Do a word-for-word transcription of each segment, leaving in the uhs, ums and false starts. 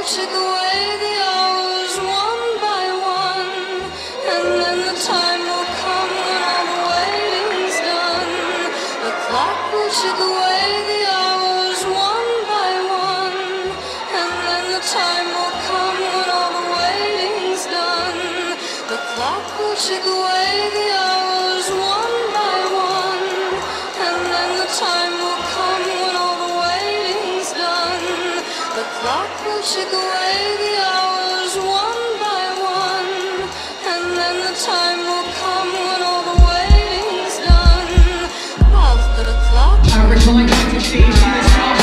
counted the way the hours one by one, and then the time will come when all the waiting's done. The clock counted the way the hours one by one, and then the time will come when all the waiting's done. The clock counted the way the hours one by one, and then the time will come when all the waiting's done. The clock will tick away the hours one by one, and then the time will come when all the waiting's done. After the clock, are we going to see this house?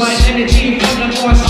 White energy from the force.